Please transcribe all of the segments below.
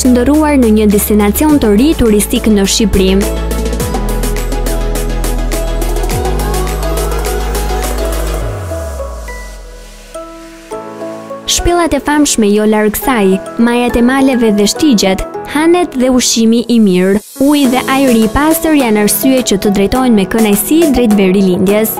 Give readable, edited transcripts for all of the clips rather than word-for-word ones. është ndëruar në një destinacion të ri turistik në Shqipëri. Shpellat e famshme jo larg saj, majat e maleve dhe shtigjet, hanet dhe ushqimi I mirë, uji dhe ajri I pastër janë arsye që të drejtojnë me kënaqësi drejt verilindjes.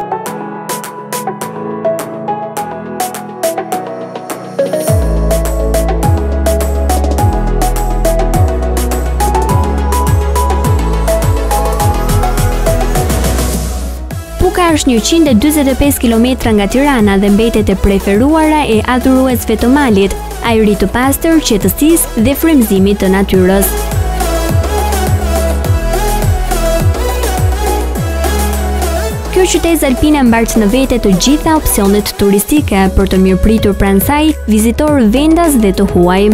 Pukë është 145 km nga Tirana dhe mbetet e preferuara e adhuruesve të malit, ajrit të pastër, qetësisë dhe frymëzimit të natyrës. Kjo qytet alpine mbart në vete të gjitha opsionet turistike për të mirëpritur pranë saj vizitorë vendas dhe të huaj.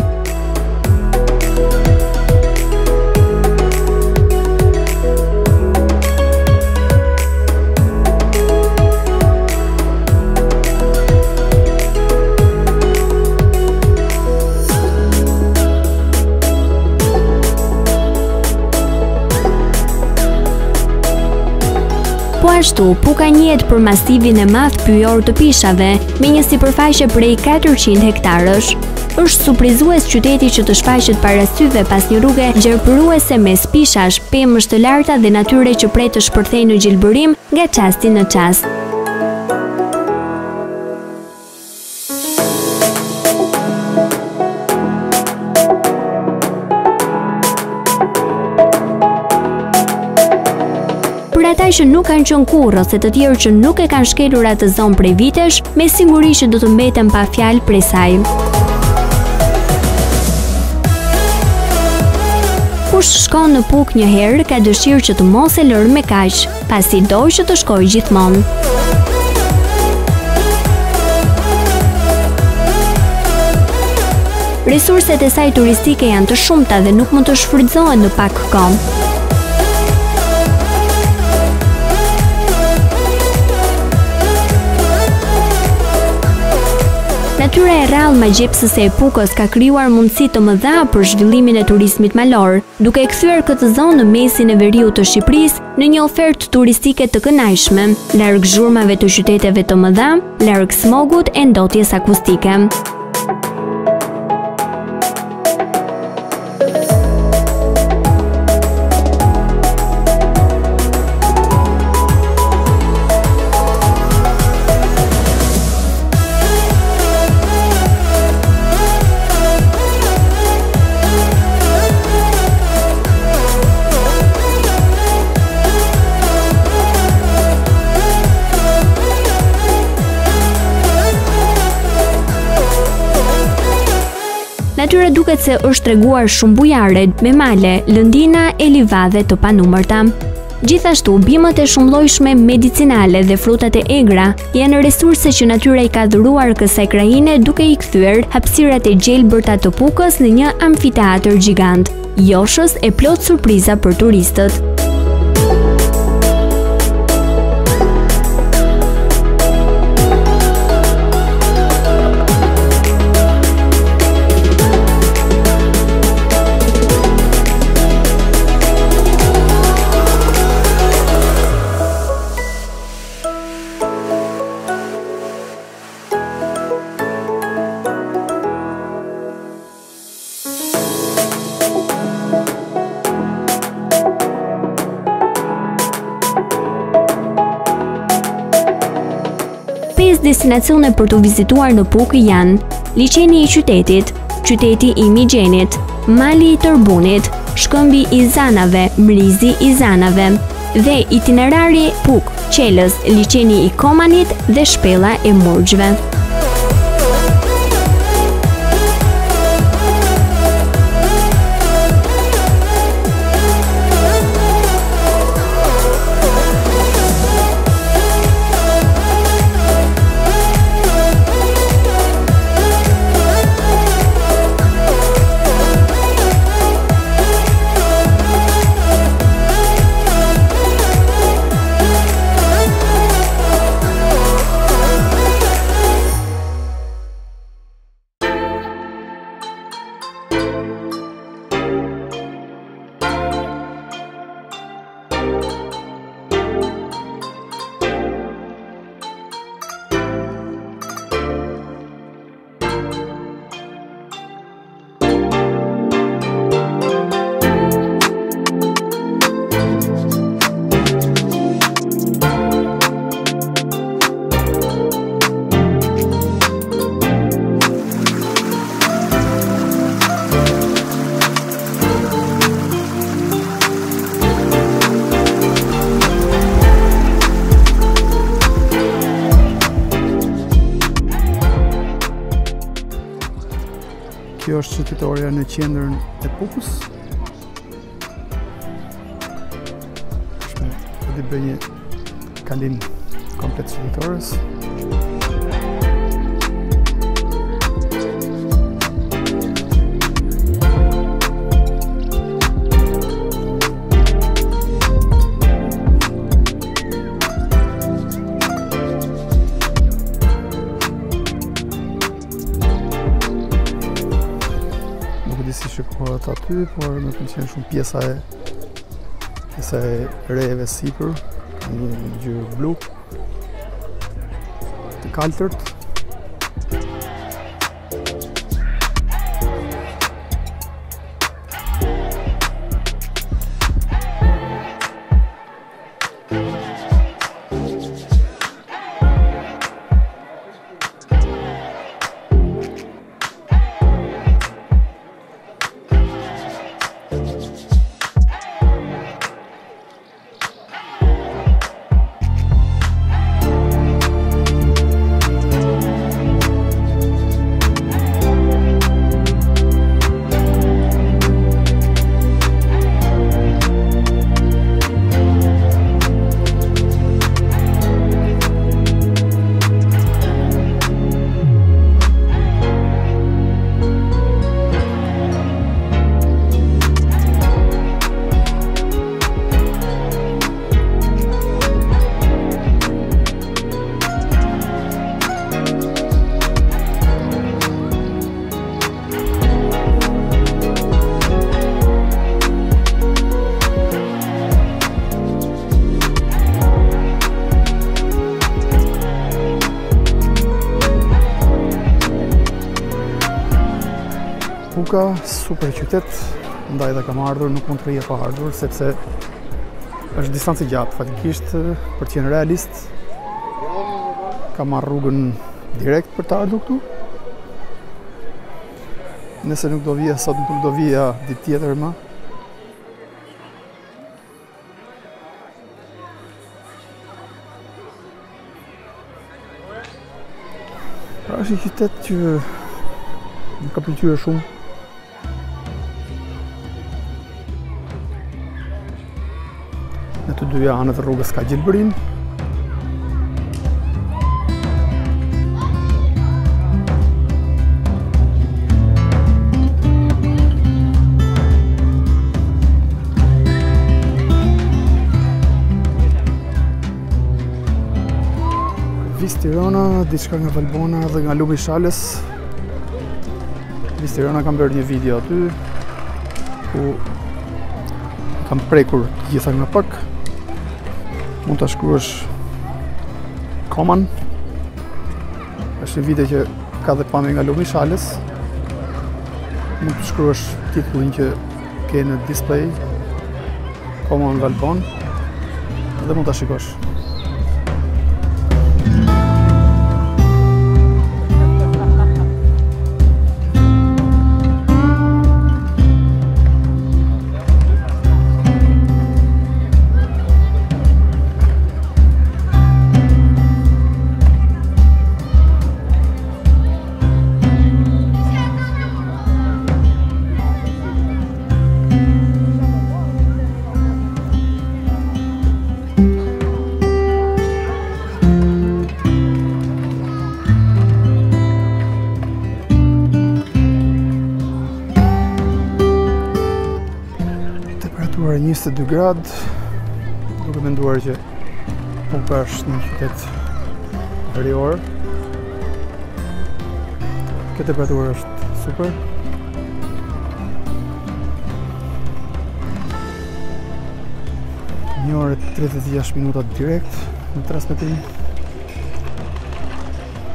Po ashtu, Pukë njihet për masivin e madh pyjor të pishave, me një sipërfaqe prej 400 hektarësh. Është surprizues qyteti që të shfaqet para syve pas një rruge gjerpëruese mes pishash, pemësh të larta dhe natyre që pret të shpërthejë në gjelbërim nga çasti në çast. Për ata që nuk kanë qenë kurrë ose të tjerë që nuk e kanë shkelur atë zonë prej vitesh, me siguri që do të mbeten pa fjalë prej saj. Kush shkon në Pukë një herë ka dëshirë që të mos e lërë me kaq, pasi do që të shkojë gjithmonë. Resurset e saj turistike janë të shumta dhe nuk mund të shfrytëzohen në pak kohë. Natyra e rrallë magjepsëse e Pukës ka krijuar mundësi të mëdha për zhvillimin e turizmit malor, duke e kthyer këtë zonë në mesin e veriut të Shqipërisë në një ofertë turistike të kënaqshme, larg zhurmave të qyteteve të mëdha, larg smogut e ndotjes akustike. Natyra duket se është treguar shumë bujare me male, lëndina e livadhe të panumërta. Gjithashtu, bimët e shumëllojshme medicinale dhe frutat e egra janë resurse që natyra I ka dhuruar kësaj krahine duke I kthyer hapësirat e gjelbërta të Pukës në një amfiteatër gjigant, joshës e plot surpriza për turistët. Destinacione për të vizituar në Pukë janë Liçeni I Qytetit, Qyteti I Migjenit, Mali I Tërbunit, Shkëmbi I Zanave, Mrizi I Zanave dhe itinerari Pukë, Çelës, Liçeni I Komanit dhe Shpella e Morgjve. Kjo është qytetorja në qendrën e Pukës. Dhe bëj një kalim komplet qytetorës. Aty, por më pëlqen shumë pjesa e reve sipër, një ngjyrë blu, të kaltërt. Pukë, super qytet, ndaj dhe kam ardhur, nuk mund të rija pa ardhur, sepse është distancë gjatë, fatikisht, për qenë realist, kam marrë rrugën direkt për të ardhur këtu. Nëse nuk do vija, sot nuk do vija ditë tjetër më. Pra është një qytet që më ka pëlqyer shumë. Në të dyja anët rrugës ka gjelbërinë. Vis Tirana, diçka nga Valbona dhe nga lumi i Shalës. Vis Tirana kam bërë një video aty ku kam prekur të gjitha nga pak. Mund të shkruash Koman. Është një video që ka dhe pamje nga lumi i Shalës. Mund të shkruash titullin që ke në display, Koman Valbon, dhe mund ta shikosh. Temperatura 22 grad, duke menduar që Pukë është një qytet verior. Kjo temperaturë është super. Një orë 36 minuta direkt në transmetim.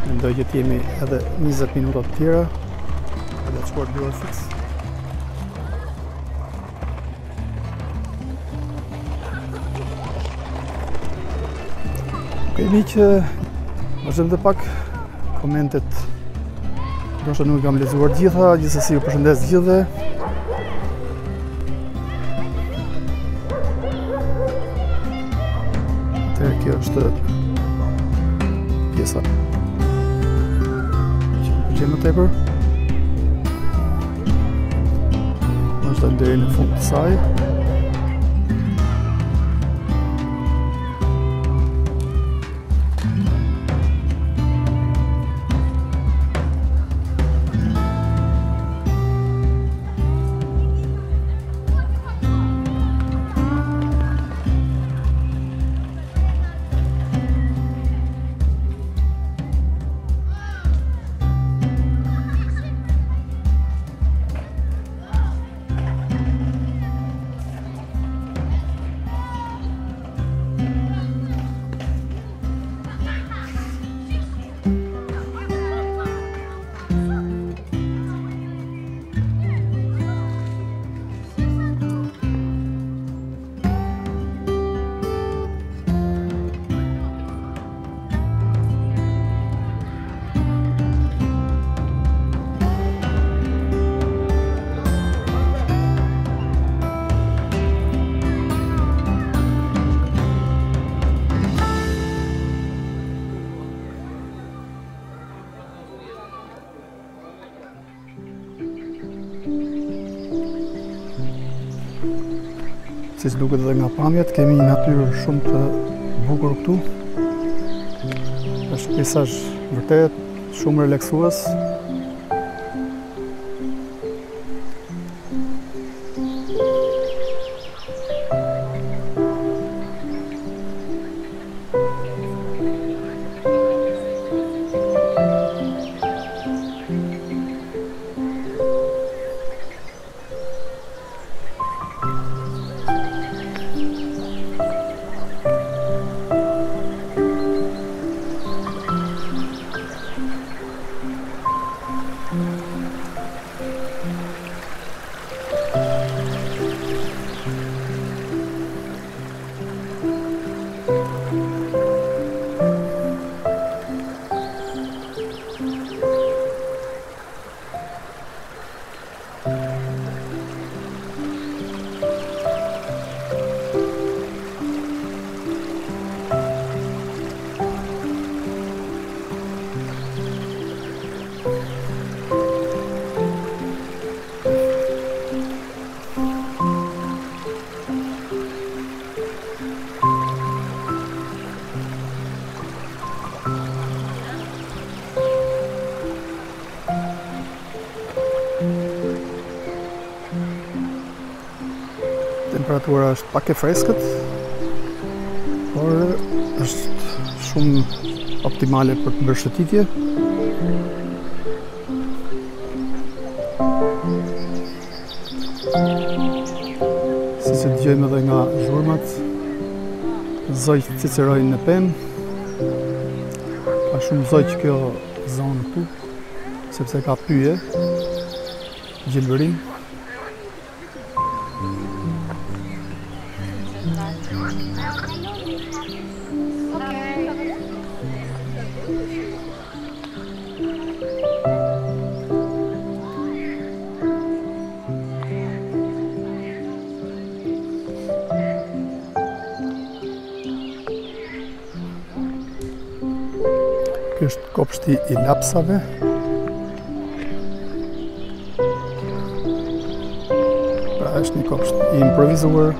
Mendoj që jemi edhe 20 minuta të tjera, edhe të shkuar 2 orë fiks. Kemi që vazhdojmë dhe pak komentet, ndoshta nuk i kam lexuar gjitha, gjithsesi ju përshëndes gjithëve. Atëherë kjo është pjesa që më pëlqen më tepër. vazhdojmë deri në fund të saj. Si s'duket edhe nga pamjet, kemi një natyrë shumë të bukur këtu. Është peizazh vërtet shumë relaksues. Temperatura është pak e freskët, por është shumë optimale për të bërë shëtitje. Siç e dëgjojmë edhe nga zhurmat, zojt cicerojnë në pemë. Ka shumë zojt kjo zonë këtu, sepse ka pyje, gjelbërim. Ky është kopshti I lapsave. Pra është një kopsht I improvisuar.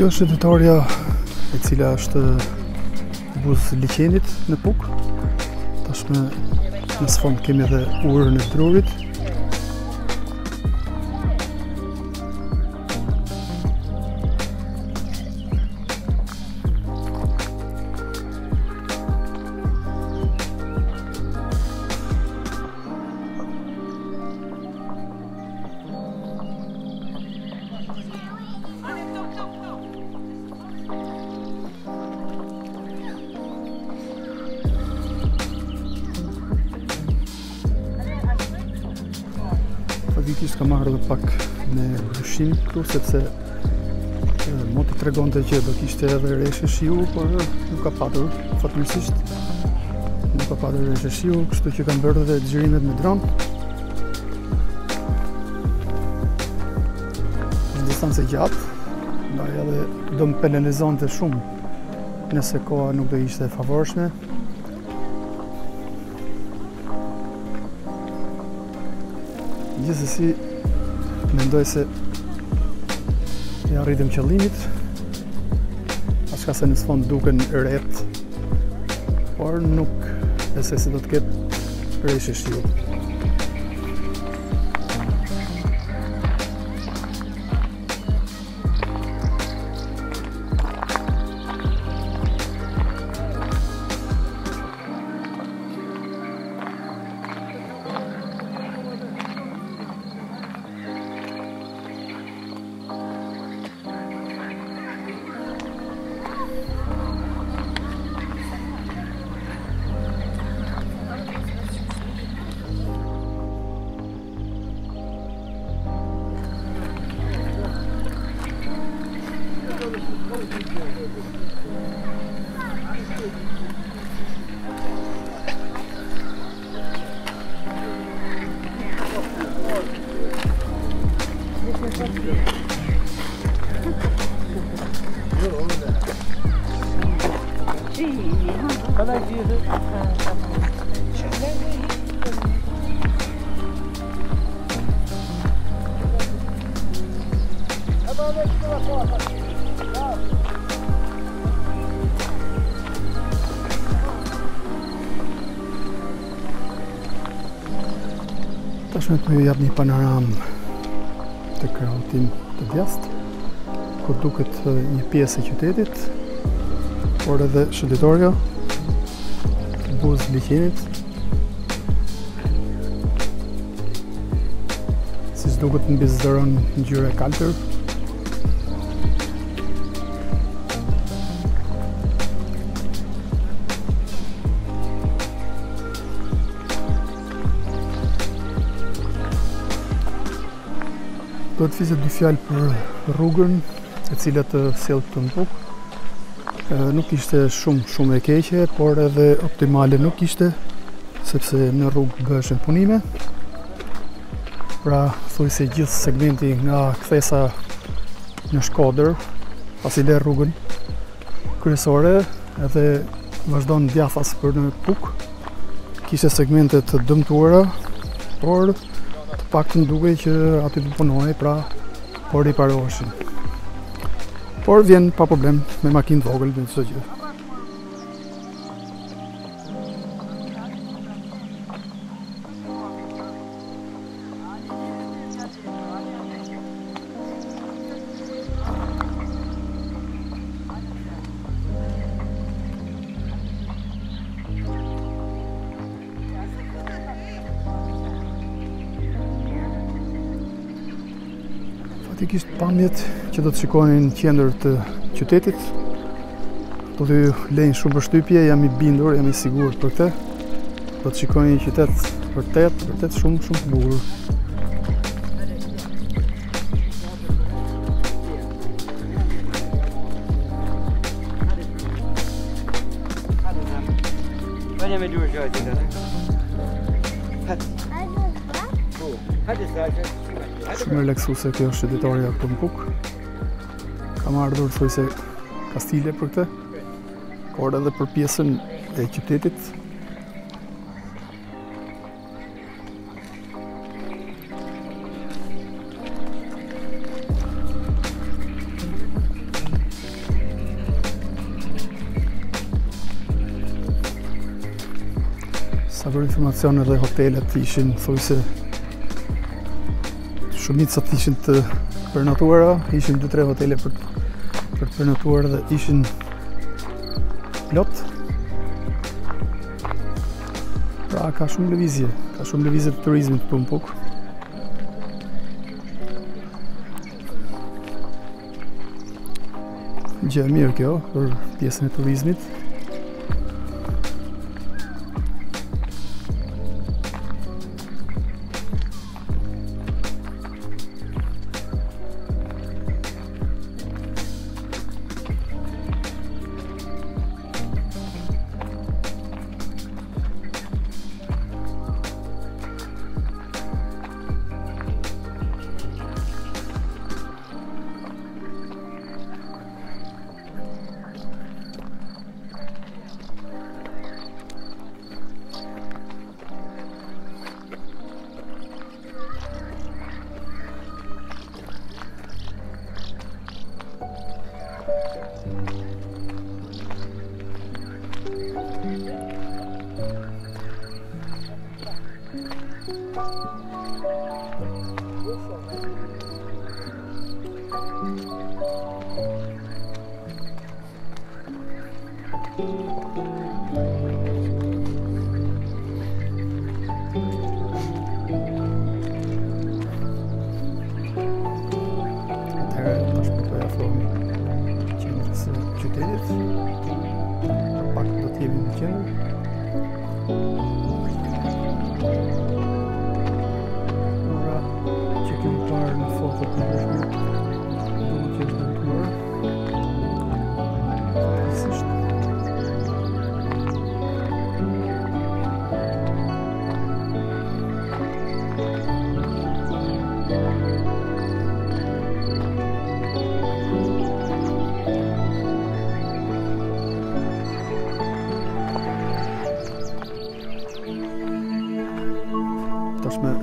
Kjo është editoria e cila është buzë liçenit në Pukë. Tashmë në sfond kemi edhe urën e trurit. Vitis ka marrë dhe pak me dushim këtu, sepse moti tregonte që do kishte edhe reshë shiu, por nuk ka patur, fatmirësisht. Nuk ka patur reshë shiu, kështu që kanë bërë dhe xhirimet me dron. Në distancë gjatë, ndaj edhe do më penalizonte shumë nëse koha nuk do ishte e favorshme. Gjithsesi, mendoj se ja arritëm qëllimit, ashka se në sfond duken rreth, por nuk besoj se do të ketë reshë shiu. Tashmë po ju jap një panoramë të krahut tim të djathtë, ku duket një pjesë e qytetit, por edhe shëllitoria, buzë liçenit. Siç duket mbi zëron ngjyra e kaltër. Do të fizet dy fjalë për rrugën e cila të sjell këtu në Pukë. Nuk ishte shumë e keqe, por edhe optimale nuk ishte, sepse në rrugë bëheshin punime. Pra, thuajse gjithë segmenti nga kthesa në Shkodër, pasi le rrugën kryesore edhe vazhdon djathas për në Pukë. Kishte segmente të dëmtuara, por paktën dukej që aty do punohej, pra po riparoheshin. Por vjen pa problem me makinë vogël dhe çdo gjë. Fatikisht pamjet që do të shikonin në qendër të qytetit do t'ju lejnë shumë përshtypje, jam i bindur, jam i sigurt për këtë, Do të shikoni një qytet vërtet, vërtet shumë, shumë të bukur. Shumë relaxuese kjo është qytetarja këtu në Pukë. Kam ardhur thojse Kastile për këtë. Por edhe për pjesën e qytetit. Sa për informacione dhe hotelet ishin, thojse shumicat ishin të përnatuara, ishin 2-3 hotele për përnatuar dhe ishin plot. Pra ka shumë lëvizje të turizmit këtu në Pukë. Gjë e mirë kjo për pjesën e turizmit.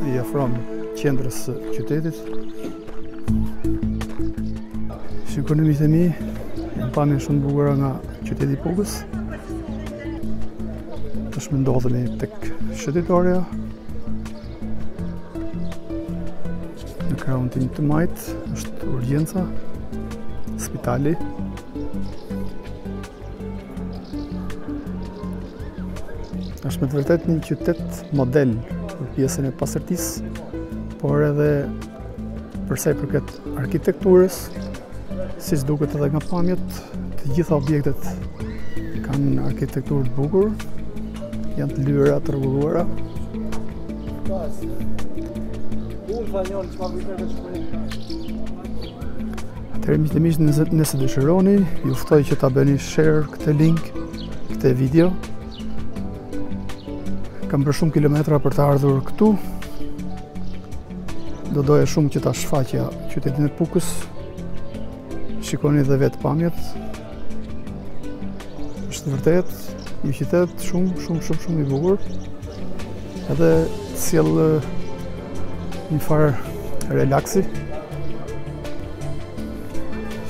I afrohem qendrës së qytetit. Shikonimet e mi janë pamje shumë të bukura nga qyteti i Pukës. Tashmë ndodhemi tek shëtitorja në krahun të majt, është urgjenca, spitali. Është me të vërtetë një qytet model për pjesën e pastërtisë, por edhe për sa i përket arkitekturës, siç duket edhe nga pamjet, të gjitha objektet kanë arkitekturë të bukur, janë të lyera, të rregulluara. Atëherë miqtë miq, nëse dëshironi, ju ftoj që ta bëni share këtë link, këtë video. Kam për shumë kilometra për të ardhur këtu. Do doja shumë që ta shfaqja qytetin e Pukës. Shikoni dhe vetë pamjet. Është vërtet një qytet shumë, shumë, shumë, shumë i bukur. Edhe sjell një farë relaksi.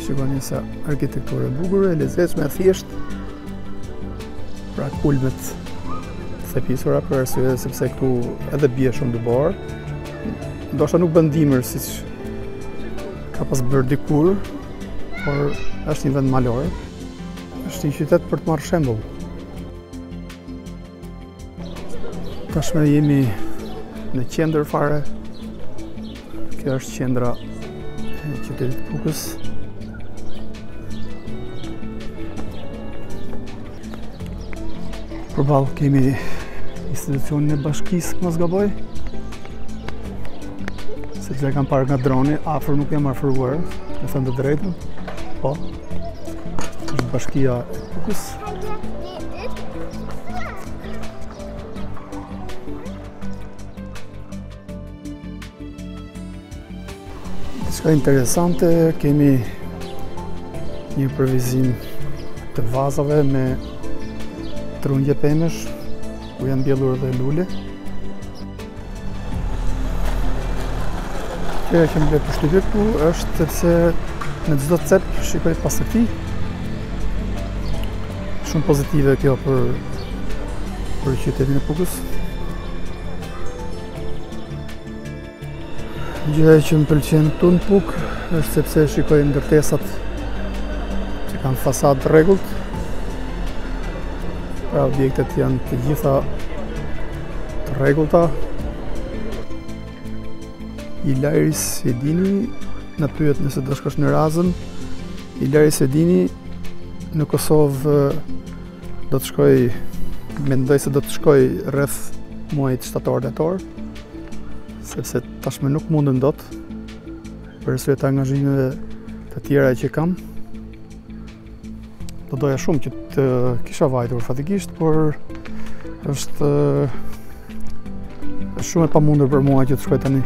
Shikoni sa arkitektura e bukur, e lezetshme, e thjeshtë. Pra kulmet e pisura për arsye sepse këtu edhe bie shumë dëbor. Ndoshta nuk bën dimër siç ka pas bërë dikur, por është një vend malor. Është një qytet për të marrë shembull. Tashmë jemi në qendër fare. Kjo është qendra e qytetit të Pukës. Përballë kemi institucionin e bashkisë, mos gaboj. Sepse e kam parë nga droni, afër nuk jam afruar, me thënë të drejtën. Po. Është bashkia e Pukës. Diçka interesante, kemi një përvizim të vazave me trungje pemesh, ku janë mbjellur edhe lule. Kërë e kemë bërë përshtypje këtu është sepse në çdo cep shikoj pas këtij. Shumë pozitive kjo për qytetin e Pukës. Gjëja që më pëlqen këtu në Pukë është sepse shikoj ndërtesat që kanë fasadë të rregullt. Pra objektet janë të gjitha të rregullta. Ilari Sedini na pyet nëse do shkosh në Razën. Ilari Sedini në Kosovë do të shkoj, mendoj se do të shkoj rreth muajit shtator-dhjetor, sepse tashmë nuk mundem dot për arsye të angazhimeve të tjera që kam. Do doja shumë që të kisha vajtur fatikisht, por është shumë e pamundur për mua që të shkoj tani.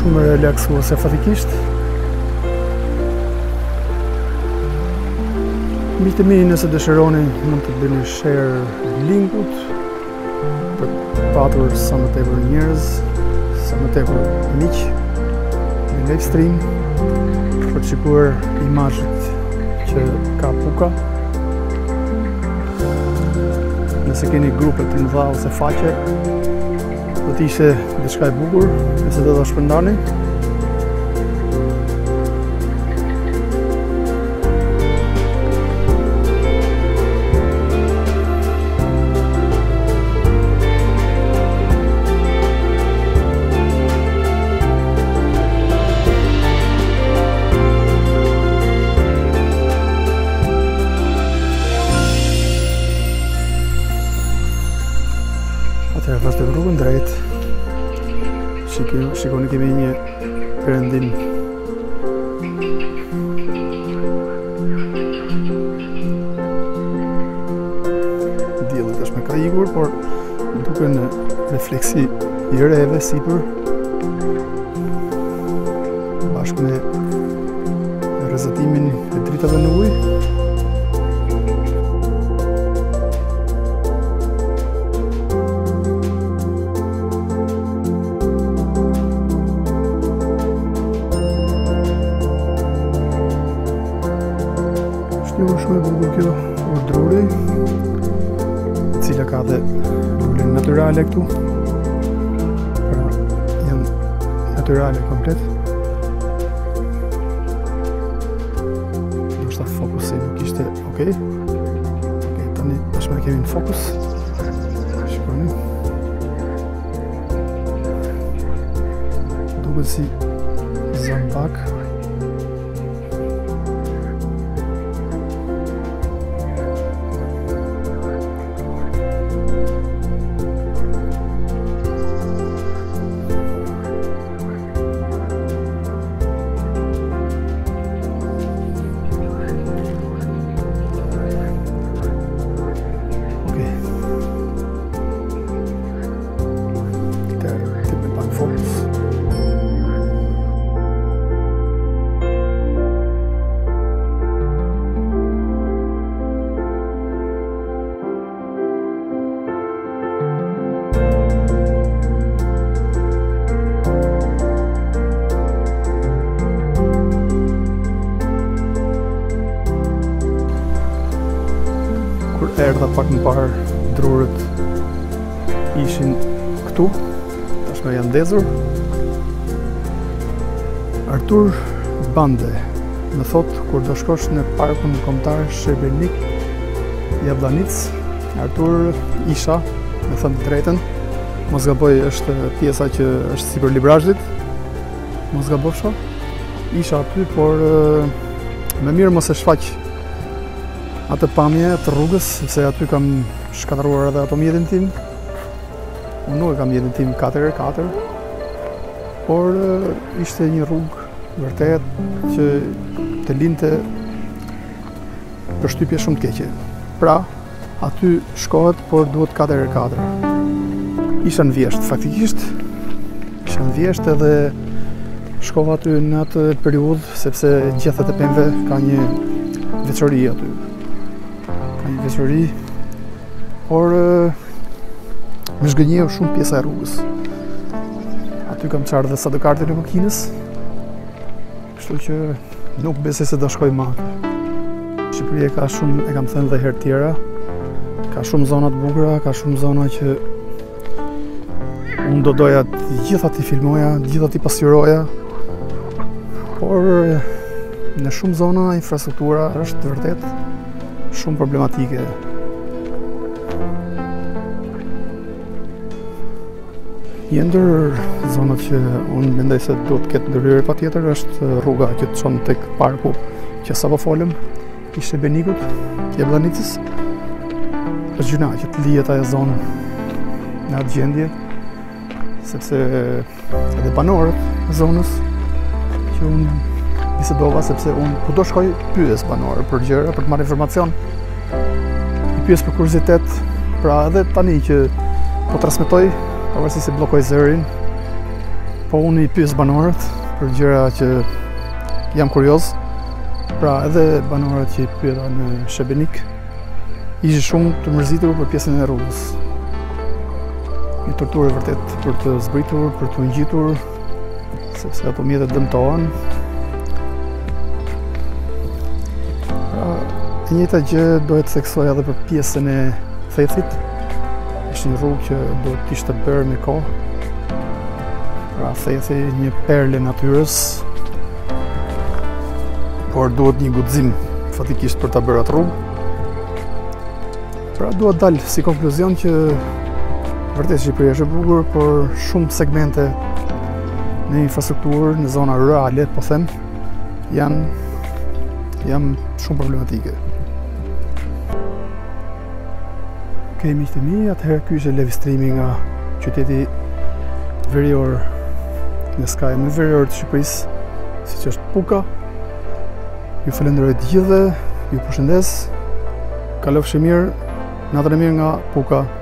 Shumë relaksuese fatikisht. Miqtë mi, nëse dëshironi, mund të bëni share linkut për të patur sa më tepër njerëz, sa më tepër miq në live stream, për të shikuar imazhet që ka Pukë. Nëse keni grupe të mëdha ose faqe, do t'ishte diçka e bukur, nëse do ta shpërndani. Atëherë vazhdoj rrugën drejt. Shikoni kemi një perëndim dielli tash me ka ikur, por duken refleksi i rreve sipër bashkë me rrezatimin e dritave në ujë. kjo urdhëri, cila ka dhe lule naturale këtu, pra janë naturale komplet. Nështë ta fokusi nuk ishte okej. Okej, tani tashmë kemi në fokus. Shikoni. Duket si zambak. Erdha pak më parë, drurët ishin këtu, tashmë janë ndezur. Artur Bande më thotë, kur do shkosh në parkun kombëtar Shqipërik Jabllanic, Artur, isha, me thënë të drejtën, mos gaboj, është pjesa që është sipër librazhit, mos gabosha, isha aty, por më mirë mos e shfaq atë pamje të rrugës, sepse aty kam shkatëruar edhe ato mjetin tim. Unë nuk e kam mjetin tim 4x4, por ishte një rrugë vërtet që të linte përshtypje shumë të keqe. Pra, aty shkohet, por duhet 4x4. Isha në vjeshtë, faktikisht. Isha në vjeshtë edhe shkova aty në atë periudhë, sepse gjethet e pemëve ka një veçori aty. Veçori, por më zgënjeu shumë pjesa e rrugës. Aty kam çarë dhe sa do kartën e makinës, kështu që nuk besoj se do shkoj më aty. Shqipëria ka shumë, e kam thënë edhe herë tjera, ka shumë zona të bukura, ka shumë zona që unë do doja të gjitha ti filmoja, të gjitha ti pasqyroja, por në shumë zona infrastruktura është vërtet shumë problematike. Një ndër zonat që unë mendoj se duhet këtë ndërhyrje patjetër është rruga që të çon tek parku që sapo folëm, ishte Benikut, Jabllanicës. Është gjuna që të lihet ajo zonë në atë gjendje, sepse edhe banorët e zonës që unë bisedova, sepse unë kudo shkoj pyes banorë për gjëra, për të marrë informacion, i pyes për kuriozitet, pra edhe tani që po transmetoj, pavarësisht se bllokoj zërin, po unë i pyes banorët për gjëra që jam kurioz, pra edhe banorët që i pyeta në Shqipënik, ishin shumë të mërzitur për pjesën e rrugës. Një torturë vërtet për të zbritur, për të ngjitur, sepse ato mjetet dëmtohen. E njëjta gjë dohet të theksoj edhe për pjesën e thethit. Ishte një rrugë që duhet të ishte bërë me kohë. Pra thethi, një perle natyrës, por duhet një guxim fatikisht për ta bërë atë rrugë. Pra duhet dalë si konkluzion që vërtet Shqipëria është e bukur, por shumë segmente në infrastrukturë, në zona rurale, po them, janë shumë problematike. Okej, miq të mi, atëherë ky ishte livestrimi nga qyteti verior, në skajën më verior të Shqipërisë, siç është Pukë. Ju falenderoj të gjithëve, ju përshëndes. Kalofshi mirë, natën e mirë nga Pukë.